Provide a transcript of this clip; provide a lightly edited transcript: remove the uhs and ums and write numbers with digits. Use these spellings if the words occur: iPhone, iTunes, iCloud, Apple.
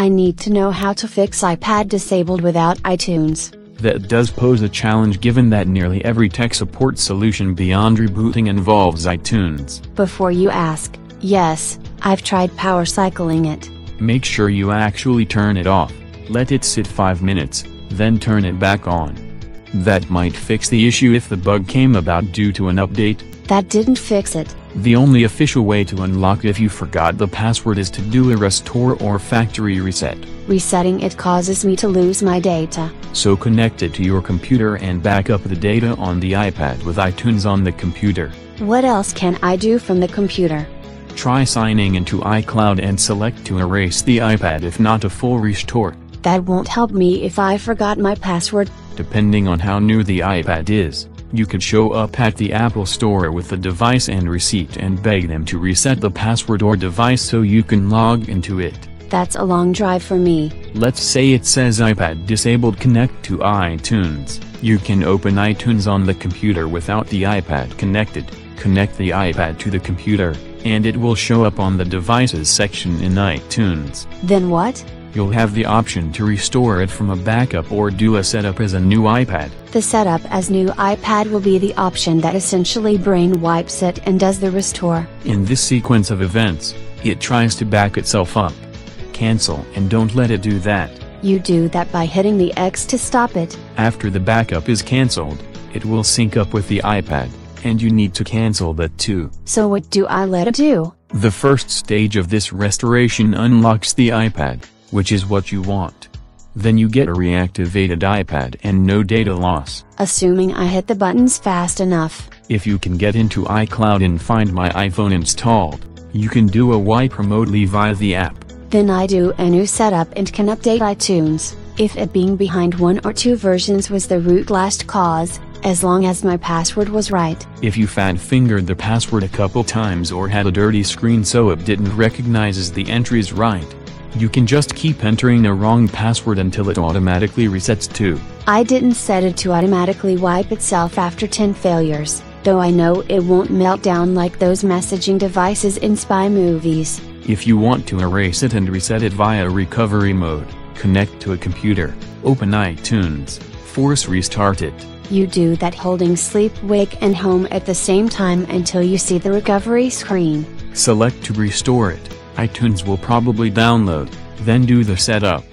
I need to know how to fix iPad disabled without iTunes. That does pose a challenge given that nearly every tech support solution beyond rebooting involves iTunes. Before you ask, yes, I've tried power cycling it. Make sure you actually turn it off, let it sit 5 minutes, then turn it back on. That might fix the issue if the bug came about due to an update. That didn't fix it. The only official way to unlock if you forgot the password is to do a restore or factory reset. Resetting it causes me to lose my data. So connect it to your computer and back up the data on the iPad with iTunes on the computer. What else can I do from the computer? Try signing into iCloud and select to erase the iPad if not a full restore. That won't help me if I forgot my password. Depending on how new the iPad is, you could show up at the Apple Store with the device and receipt and beg them to reset the password or device so you can log into it. That's a long drive for me. Let's say it says iPad disabled, connect to iTunes. You can open iTunes on the computer without the iPad connected. Connect the iPad to the computer, and it will show up on the devices section in iTunes. Then what? You'll have the option to restore it from a backup or do a setup as a new iPad. The setup as new iPad will be the option that essentially brain wipes it and does the restore. In this sequence of events, it tries to back itself up. Cancel and don't let it do that. You do that by hitting the X to stop it. After the backup is canceled, it will sync up with the iPad, and you need to cancel that too. So what do I let it do? The first stage of this restoration unlocks the iPad, which is what you want. Then you get a reactivated iPad and no data loss. Assuming I hit the buttons fast enough. If you can get into iCloud and find my iPhone installed, you can do a wipe remotely via the app. Then I do a new setup and can update iTunes, if it being behind 1 or 2 versions was the root last cause, as long as my password was right. If you fat-fingered the password a couple times or had a dirty screen so it didn't recognize the entries right, you can just keep entering a wrong password until it automatically resets too. I didn't set it to automatically wipe itself after 10 failures, though I know it won't melt down like those messaging devices in spy movies. If you want to erase it and reset it via recovery mode, connect to a computer, open iTunes, force restart it. You do that holding sleep, wake and home at the same time until you see the recovery screen. Select to restore it. iTunes will probably download, then do the setup,